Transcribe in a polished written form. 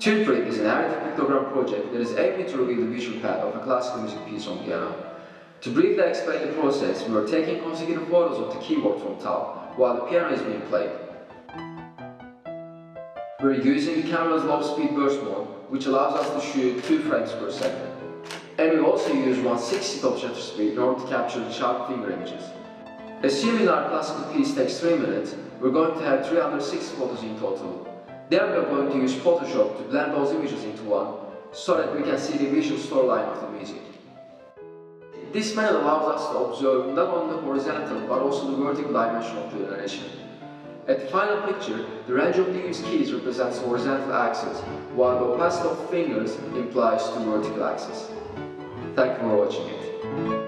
Tune Print is an additive pictogram project that is aiming to reveal the visual path of a classical music piece on piano. To briefly explain the process, we are taking consecutive photos of the keyboard from top while the piano is being played. We are using the camera's low-speed burst mode, which allows us to shoot 2 frames per second. And we also use 1/60th of shutter speed in order to capture the sharp finger images. Assuming our classical piece takes 3 minutes, we're going to have 360 photos in total. Then we are going to use Photoshop to blend those images into one, so that we can see the visual storyline of the music. This method allows us to observe not only the horizontal but also the vertical dimension of the narration. At the final picture, the range of the used keys represents the horizontal axis, while the opacity of fingers implies the vertical axis. Thank you for watching it.